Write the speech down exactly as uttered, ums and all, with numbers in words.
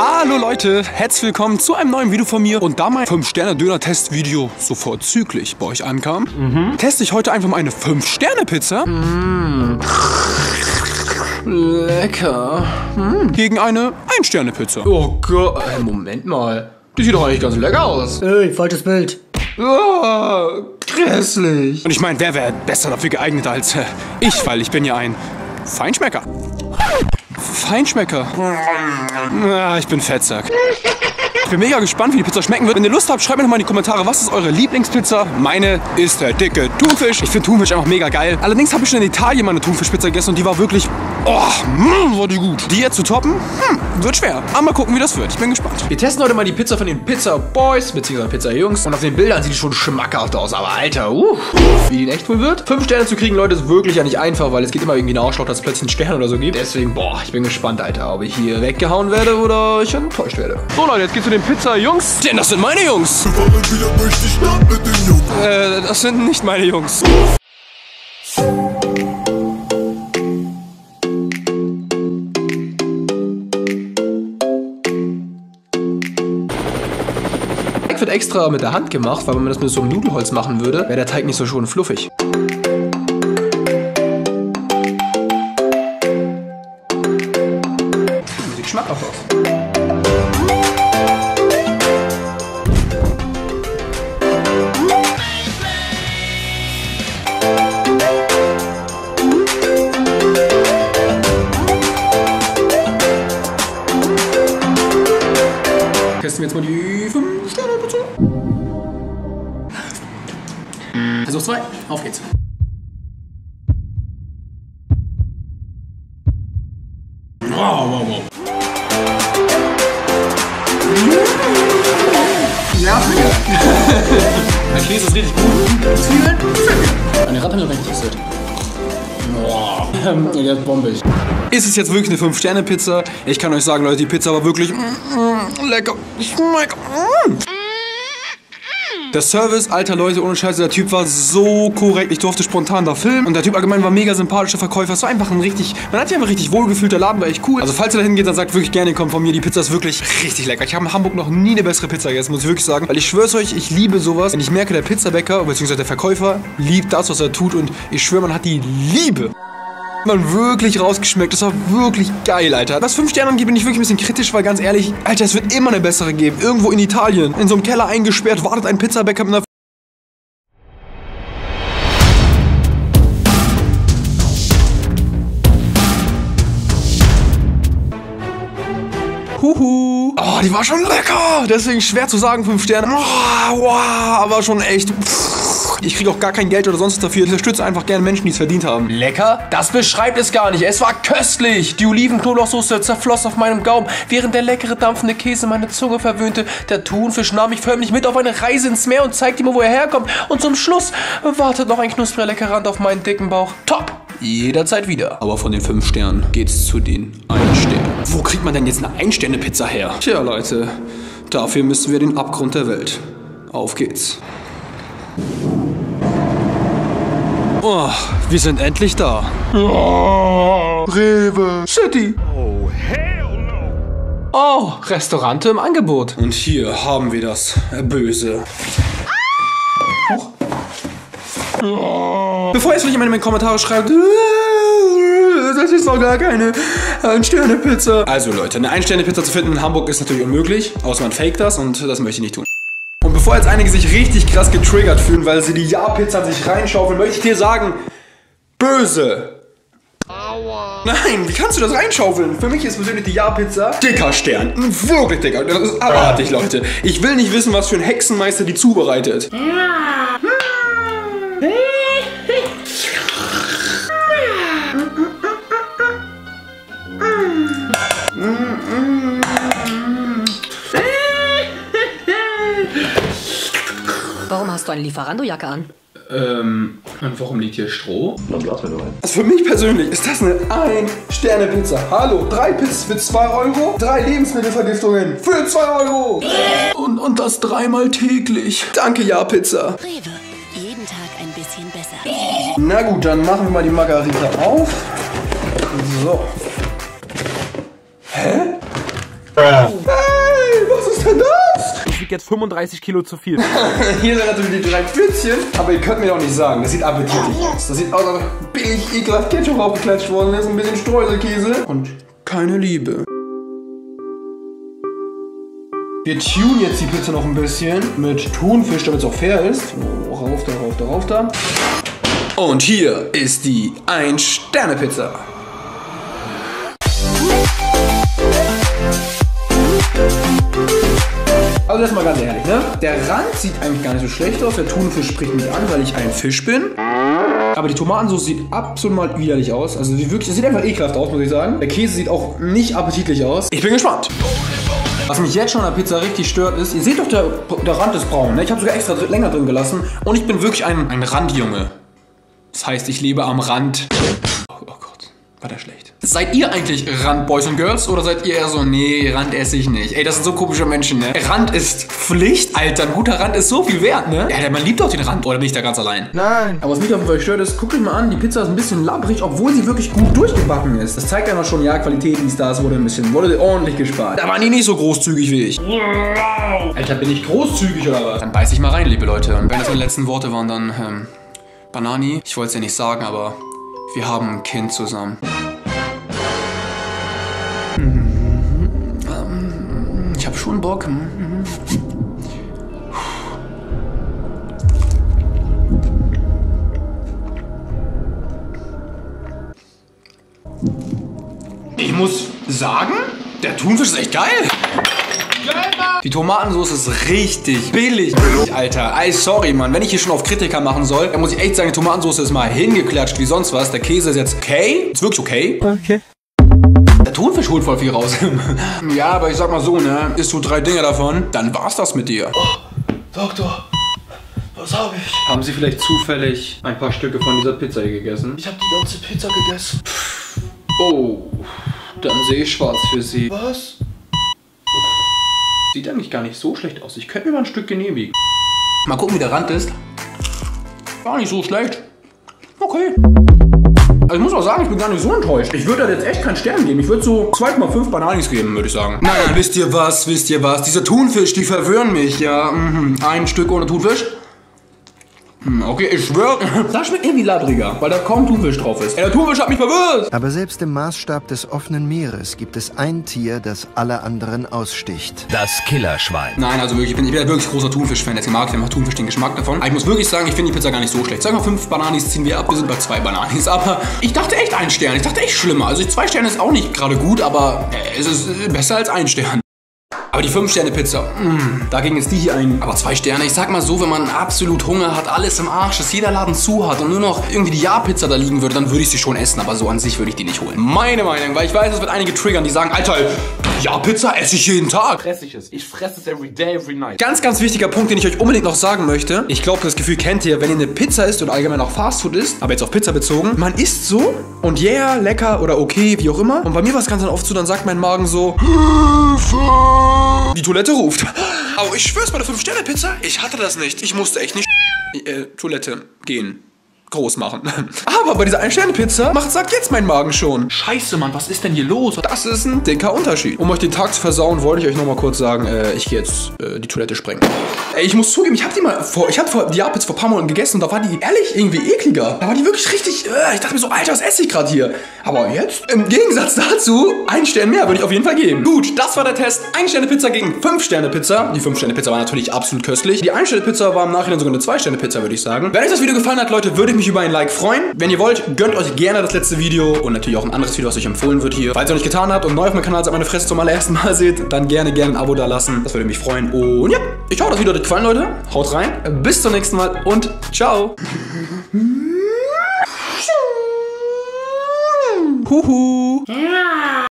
Hallo Leute, herzlich willkommen zu einem neuen Video von mir. Und da mein fünf Sterne Döner Test Video so vorzüglich bei euch ankam, mhm. teste ich heute einfach mal eine fünf Sterne Pizza mhm. Lecker. Mhm. Gegen eine ein Sterne Pizza. Oh Gott, hey, Moment mal. Die sieht doch eigentlich ganz lecker aus. Ey, falsches Bild. Oh, grässlich. Und ich meine, wer wäre besser dafür geeignet als äh, ich, weil ich bin ja ein Feinschmecker. Feinschmecker. Ah, ich bin Fettsack. Ich bin mega gespannt, wie die Pizza schmecken wird. Wenn ihr Lust habt, schreibt mir doch mal in die Kommentare, was ist eure Lieblingspizza? Meine ist der dicke Thunfisch. Ich finde Thunfisch einfach mega geil. Allerdings habe ich schon in Italien meine Thunfischpizza gegessen und die war wirklich... Oh, mh, war die gut. Die jetzt zu toppen? Hm, wird schwer. Aber mal gucken, wie das wird. Ich bin gespannt. Wir testen heute mal die Pizza von den Pizza Boys bzw. Pizza Jungs. Und auf den Bildern sieht die schon schmackhaft aus. Aber Alter, uh, wie die in echt wohl wird. Fünf Sterne zu kriegen, Leute, ist wirklich ja nicht einfach, weil es geht immer irgendwie in Ausschlag, dass es plötzlich einen Stern oder so gibt. Deswegen, boah, ich bin gespannt, Alter, ob ich hier weggehauen werde oder ich enttäuscht werde. So, Leute, jetzt geht's zu den Pizza Jungs. Denn das sind meine Jungs. Äh, das sind nicht meine Jungs. Der Teig wird extra mit der Hand gemacht, weil wenn man das mit so einem Nudelholz machen würde, wäre der Teig nicht so schön fluffig. Sieht schmackhaft aus. Testen wir jetzt mal die fünf Sterne Pizza. Versuch zwei, auf geht's. Wow, wow, wow. Ja, der Käse ist richtig gut. Zwiebeln, meine Ratte hat mich interessiert. Boah, der ist bombig. Ist es jetzt wirklich eine fünf Sterne Pizza? Ich kann euch sagen, Leute, die Pizza war wirklich lecker. Der Service, alter Leute, ohne Scheiße, der Typ war so korrekt. Ich durfte spontan da filmen und der Typ allgemein war mega sympathischer Verkäufer. Es war einfach ein richtig, man hat sich einfach richtig wohlgefühlt, der Laden war echt cool. Also falls ihr da hingeht, dann sagt wirklich gerne, kommt von mir, die Pizza ist wirklich richtig lecker. Ich habe in Hamburg noch nie eine bessere Pizza gegessen, muss ich wirklich sagen. Weil ich schwör's euch, ich liebe sowas. Wenn ich merke, der Pizzabäcker, beziehungsweise der Verkäufer, liebt das, was er tut und ich schwöre, man hat die Liebe. Man wirklich rausgeschmeckt. Das war wirklich geil, Alter. Was fünf Sterne angeht, bin ich wirklich ein bisschen kritisch, weil ganz ehrlich, Alter, es wird immer eine bessere geben. Irgendwo in Italien, in so einem Keller eingesperrt, wartet ein Pizzabäcker mit einer... Huhu. Oh, die war schon lecker. Deswegen schwer zu sagen, fünf Sterne. Oh, wow, aber schon echt... Ich kriege auch gar kein Geld oder sonst was dafür. Ich unterstütze einfach gerne Menschen, die es verdient haben. Lecker? Das beschreibt es gar nicht. Es war köstlich. Die Oliven-Knoblauchsoße zerfloss auf meinem Gaumen, während der leckere dampfende Käse meine Zunge verwöhnte. Der Thunfisch nahm mich förmlich mit auf eine Reise ins Meer und zeigte mir, wo er herkommt. Und zum Schluss wartet noch ein knuspriger leckerer Rand auf meinen dicken Bauch. Top! Jederzeit wieder. Aber von den fünf Sternen geht's zu den ein Sternen. Wo kriegt man denn jetzt eine ein Sterne Pizza her? Tja, Leute, dafür müssen wir den Abgrund der Welt. Auf geht's. Oh, wir sind endlich da. Oh, Rewe City. Oh, hell no. Oh, Restaurante im Angebot. Und hier haben wir das Böse. Ah! Oh. Oh. Bevor jetzt jemand in meine Kommentare schreibt, das ist doch gar keine ein Sterne Pizza. Also Leute, eine ein Sterne Pizza zu finden in Hamburg ist natürlich unmöglich, außer man faked das und das möchte ich nicht tun. Und bevor jetzt einige sich richtig krass getriggert fühlen, weil sie die Ja-Pizza sich reinschaufeln, möchte ich dir sagen, böse. Aua. Nein, wie kannst du das reinschaufeln? Für mich ist persönlich die Ja-Pizza dicker Stern. Wirklich dicker. Das ist abartig, Leute. Ich will nicht wissen, was für ein Hexenmeister die zubereitet. Ja. Warum hast du eine Lieferando-Jacke an? Ähm, und warum liegt hier Stroh? Also für mich persönlich ist das eine ein Sterne Pizza. Hallo, drei Pizzas für zwei Euro, drei Lebensmittelvergiftungen für zwei Euro. Und, und das dreimal täglich. Danke, Ja-Pizza. Rewe, jeden Tag ein bisschen besser. Na gut, dann machen wir mal die Margarita auf. So. Hä? Hey, was ist denn das? Ich wiege jetzt fünfunddreißig Kilo zu viel. Hier sind natürlich die drei Pfützchen, aber ihr könnt mir doch nicht sagen, das sieht appetitlich aus. Das sieht aus, als ob billig ekelhaft Ketchup aufgeklatscht worden ist, ein bisschen Streuselkäse und keine Liebe. Wir tunen jetzt die Pizza noch ein bisschen mit Thunfisch, damit es auch fair ist. Oh, rauf da, rauf da, rauf da. Und hier ist die Ein-Sterne-Pizza. Also erstmal ganz ehrlich, ne? Der Rand sieht eigentlich gar nicht so schlecht aus. Der Thunfisch spricht mich an, weil ich ein Fisch bin. Aber die Tomatensauce sieht absolut mal widerlich aus. Also die wirklich, das sieht einfach ekelhaft aus, muss ich sagen. Der Käse sieht auch nicht appetitlich aus. Ich bin gespannt. Was mich jetzt schon an der Pizza richtig stört ist, ihr seht doch, der, der Rand ist braun. Ne? Ich habe sogar extra dr- länger drin gelassen. Und ich bin wirklich ein, ein Randjunge. Das heißt, ich lebe am Rand. Oh, oh Gott, war der schlecht. Seid ihr eigentlich Rand-Boys und Girls oder seid ihr eher so, nee, Rand esse ich nicht? Ey, das sind so komische Menschen, ne? Rand ist Pflicht, Alter. Ein guter Rand ist so viel wert, ne? Ja, man liebt doch den Rand, oder bin ich da ganz allein? Nein. Aber was mich auf jeden Fall stört ist, guckt euch mal an, die Pizza ist ein bisschen labbrig, obwohl sie wirklich gut durchgebacken ist. Das zeigt einfach schon, ja, Qualität, die es da ist, wurde ein bisschen, wurde ordentlich gespart. Da waren die nicht so großzügig wie ich. Alter, bin ich großzügig oder was? Dann beiß ich mal rein, liebe Leute. Und wenn das meine letzten Worte waren, dann, ähm... Banani, ich wollte es ja nicht sagen, aber wir haben ein Kind zusammen. Ich habe schon Bock. Ich muss sagen, der Thunfisch ist echt geil. Die Tomatensauce ist richtig billig, Alter. Ey, sorry, Mann. Wenn ich hier schon auf Kritiker machen soll, dann muss ich echt sagen, die Tomatensauce ist mal hingeklatscht wie sonst was. Der Käse ist jetzt okay. Ist wirklich okay. Okay. Der Thunfisch holt voll viel raus. Ja, aber ich sag mal so, ne? Isst du drei Dinger davon, dann war's das mit dir. Oh, Doktor, was hab ich? Haben Sie vielleicht zufällig ein paar Stücke von dieser Pizza hier gegessen? Ich hab die ganze Pizza gegessen. Oh, dann sehe ich schwarz für Sie. Was? Sieht eigentlich gar nicht so schlecht aus. Ich könnte mir mal ein Stück genehmigen. Mal gucken, wie der Rand ist. Gar nicht so schlecht. Okay. Also ich muss auch sagen, ich bin gar nicht so enttäuscht. Ich würde da jetzt echt keinen Stern geben. Ich würde so zwei Komma fünf Bananis geben, würde ich sagen. Naja, wisst ihr was, wisst ihr was? Diese Thunfisch, die verwirren mich. Ja, mhm. Ein Stück ohne Thunfisch. Okay, ich schwöre, das schmeckt irgendwie ladriger, weil da kaum Thunfisch drauf ist. Ey, der Thunfisch hat mich verwirrt! Aber selbst im Maßstab des offenen Meeres gibt es ein Tier, das alle anderen aussticht. Das Killerschwein. Nein, also wirklich, ich bin, ich bin ja wirklich großer Thunfisch-Fan. Jetzt mag ich einfach Thunfisch den Geschmack davon. Aber ich muss wirklich sagen, ich finde die Pizza gar nicht so schlecht. Sag mal, fünf Bananis ziehen wir ab, wir sind bei zwei Bananis. Aber ich dachte echt ein Stern, ich dachte echt schlimmer. Also zwei Sterne ist auch nicht gerade gut, aber es ist besser als ein Stern. Aber die fünf Sterne Pizza, mm, dagegen ist die hier ein. Aber zwei Sterne, ich sag mal so, wenn man absolut Hunger hat, alles im Arsch, dass jeder Laden zu hat und nur noch irgendwie die Ja-Pizza da liegen würde, dann würde ich sie schon essen, aber so an sich würde ich die nicht holen. Meine Meinung, weil ich weiß, es wird einige triggern, die sagen, Alter, Ja-Pizza esse ich jeden Tag. Fress ich es, ich fresse es every day, every night. Ganz, ganz wichtiger Punkt, den ich euch unbedingt noch sagen möchte. Ich glaube, das Gefühl kennt ihr, wenn ihr eine Pizza isst und allgemein auch Fastfood isst, aber jetzt auf Pizza bezogen, man isst so und yeah, lecker oder okay, wie auch immer. Und bei mir war es ganz oft so, dann sagt mein Magen so, Hilfe! Die Toilette ruft. Aber ich schwör's bei der fünf Sterne Pizza, ich hatte das nicht. Ich musste echt nicht äh, Toilette gehen. Groß machen. Aber bei dieser Ein-Sterne Pizza macht, sagt jetzt mein Magen schon. Scheiße, Mann, was ist denn hier los? Das ist ein dicker Unterschied. Um euch den Tag zu versauen, wollte ich euch nochmal kurz sagen, äh, ich gehe jetzt äh, die Toilette sprengen. Ey, ich muss zugeben, ich habe die mal vor, ich habe vor, die Ja-Pizza vor ein paar Monaten gegessen und da war die ehrlich irgendwie ekliger. Da war die wirklich richtig, äh, ich dachte mir so, Alter, was esse ich gerade hier? Aber jetzt, im Gegensatz dazu, ein Stern mehr würde ich auf jeden Fall geben. Gut, das war der Test. Ein-Sterne Pizza gegen fünf Sterne Pizza. Die fünf Sterne Pizza war natürlich absolut köstlich. Die Ein-Sterne Pizza war im Nachhinein sogar eine zwei Sterne Pizza, würde ich sagen. Wenn euch das Video gefallen hat, Leute, würde ich mich über ein Like freuen. Wenn ihr wollt, gönnt euch gerne das letzte Video und natürlich auch ein anderes Video, was euch empfohlen wird hier. Falls ihr noch nicht getan habt und neu auf meinem Kanal seid, meine Fresse zum allerersten Mal seht, dann gerne, gerne ein Abo da lassen. Das würde mich freuen. Und ja, ich hoffe, das Video hat euch gefallen, Leute. Haut rein. Bis zum nächsten Mal und ciao. Huhu.